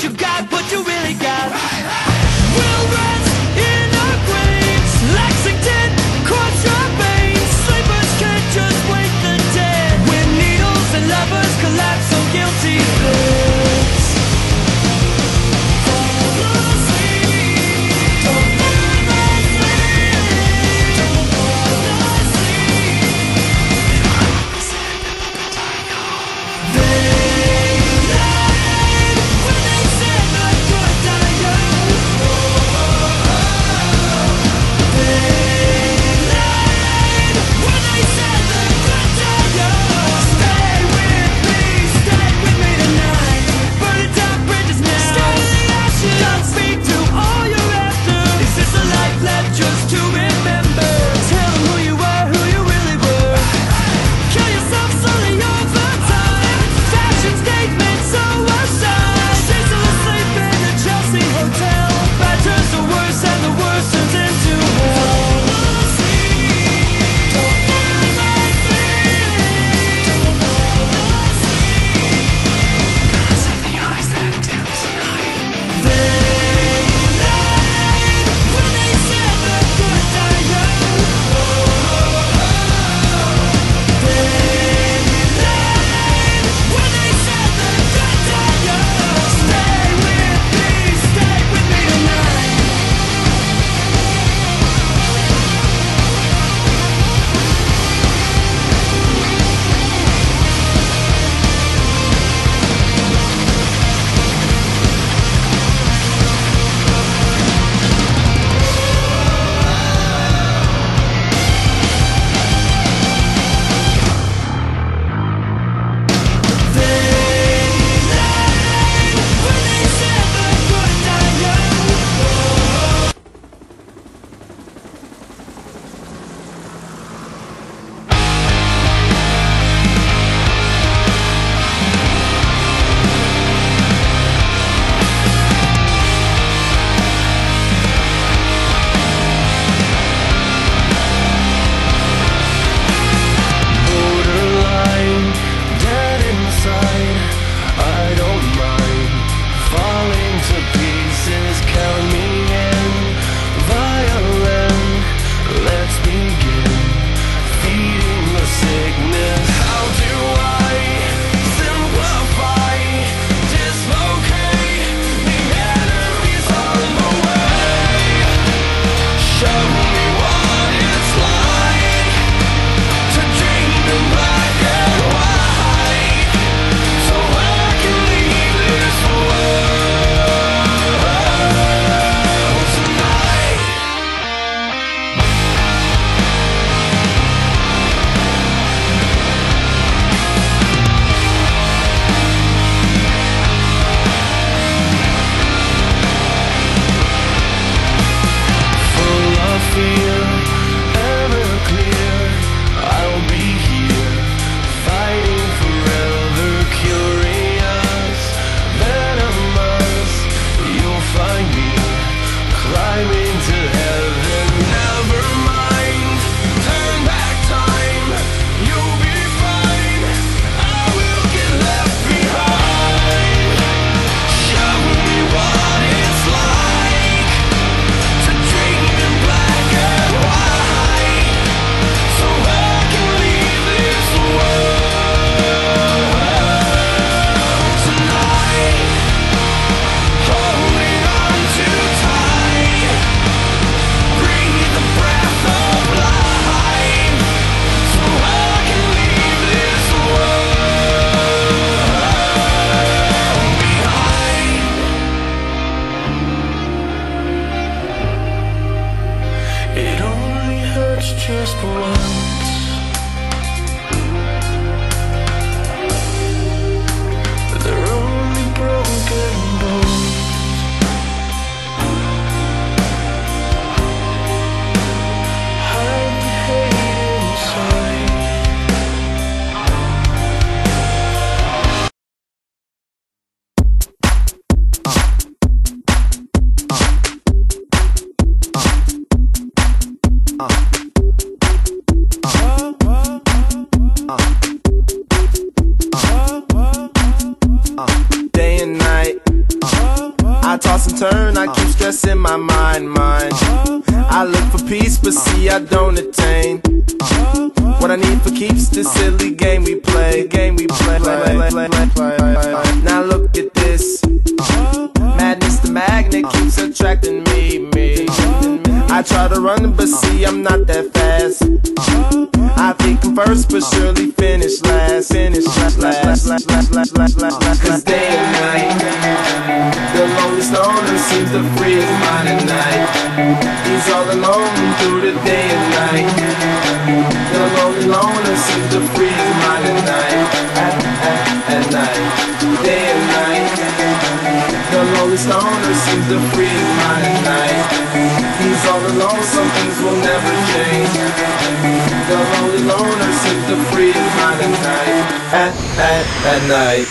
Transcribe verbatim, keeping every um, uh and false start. what you got, what you really got. We'll rest in our graves, Lexington, cross your veins. Sleepers can't just wake the dead. When needles and lovers collapse on guilty beds. Uh, I look for peace, but see I don't attain what I need for keeps. This silly game we play, game we play. Now look at this, madness the magnet keeps attracting me, me. I try to run, but see I'm not that fast. I think I'm first, but surely finish last, finish last, last, last, last, last, last, last. 'Cause day and night, the loneliest loner seems the freest mind at night. He's all alone through the day and night. The lonely loner seems the freest mind at night, at, at, at night, day and night. The loneliest loner seems the freest mind at night. He's all alone, some things will never change. The lonely loner seems the freest mind at night, at, at, at night.